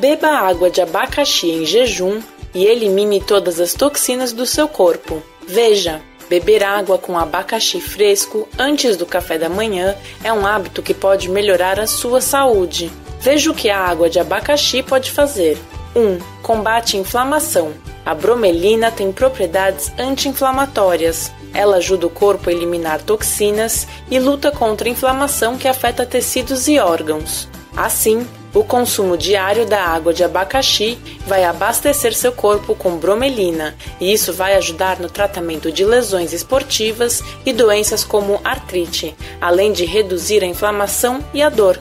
Beba água de abacaxi em jejum e elimine todas as toxinas do seu corpo. Veja, beber água com abacaxi fresco antes do café da manhã é um hábito que pode melhorar a sua saúde. Veja o que a água de abacaxi pode fazer. 1. Combate a inflamação. A bromelina tem propriedades anti-inflamatórias. Ela ajuda o corpo a eliminar toxinas e luta contra a inflamação que afeta tecidos e órgãos. Assim, o consumo diário da água de abacaxi vai abastecer seu corpo com bromelina, e isso vai ajudar no tratamento de lesões esportivas e doenças como artrite, além de reduzir a inflamação e a dor.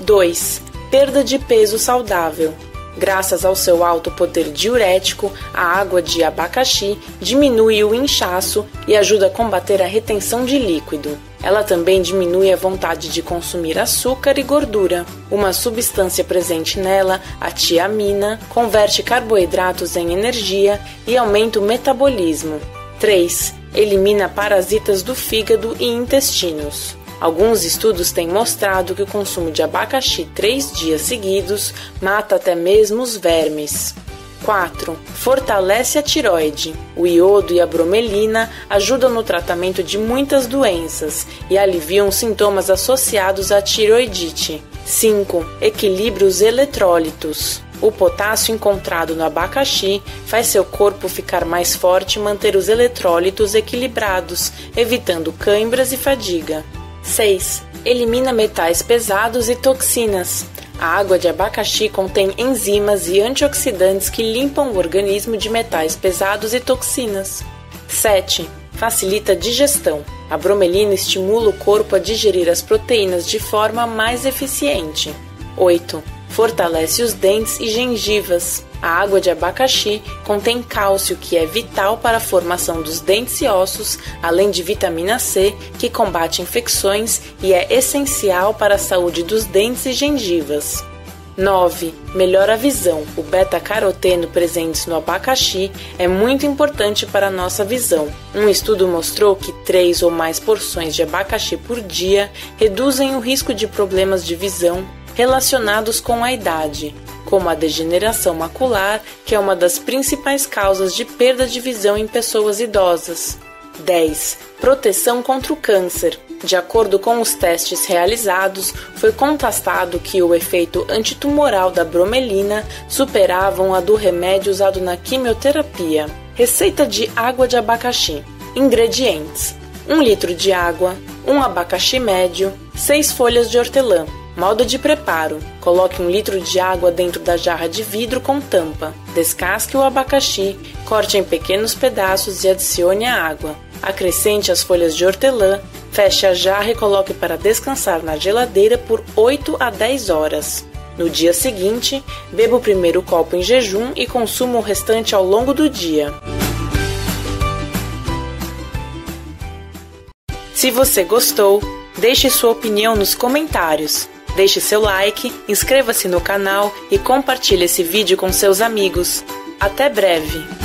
2. Perda de peso saudável. Graças ao seu alto poder diurético, a água de abacaxi diminui o inchaço e ajuda a combater a retenção de líquido. Ela também diminui a vontade de consumir açúcar e gordura. Uma substância presente nela, a tiamina, converte carboidratos em energia e aumenta o metabolismo. 3. Elimina parasitas do fígado e intestinos. Alguns estudos têm mostrado que o consumo de abacaxi 3 dias seguidos mata até mesmo os vermes. 4. Fortalece a tireoide. O iodo e a bromelina ajudam no tratamento de muitas doenças e aliviam sintomas associados à tireoidite. 5. Equilibre os eletrólitos. O potássio encontrado no abacaxi faz seu corpo ficar mais forte e manter os eletrólitos equilibrados, evitando câimbras e fadiga. 6. Elimina metais pesados e toxinas. A água de abacaxi contém enzimas e antioxidantes que limpam o organismo de metais pesados e toxinas. 7. Facilita a digestão. A bromelina estimula o corpo a digerir as proteínas de forma mais eficiente. 8. Fortalece os dentes e gengivas. A água de abacaxi contém cálcio, que é vital para a formação dos dentes e ossos, além de vitamina C, que combate infecções e é essencial para a saúde dos dentes e gengivas. 9. Melhora a visão. O beta-caroteno presente no abacaxi é muito importante para a nossa visão. Um estudo mostrou que 3 ou mais porções de abacaxi por dia reduzem o risco de problemas de visão relacionados com a idade, como a degeneração macular, que é uma das principais causas de perda de visão em pessoas idosas. 10. Proteção contra o câncer. De acordo com os testes realizados, foi constatado que o efeito antitumoral da bromelina superavam a do remédio usado na quimioterapia. Receita de água de abacaxi. Ingredientes: 1 litro de água, 1 abacaxi médio, 6 folhas de hortelã. Modo de preparo: coloque 1 litro de água dentro da jarra de vidro com tampa, descasque o abacaxi, corte em pequenos pedaços e adicione a água. Acrescente as folhas de hortelã, feche a jarra e coloque para descansar na geladeira por 8 a 10 horas. No dia seguinte, beba o primeiro copo em jejum e consuma o restante ao longo do dia. Se você gostou, deixe sua opinião nos comentários. Deixe seu like, inscreva-se no canal e compartilhe esse vídeo com seus amigos. Até breve!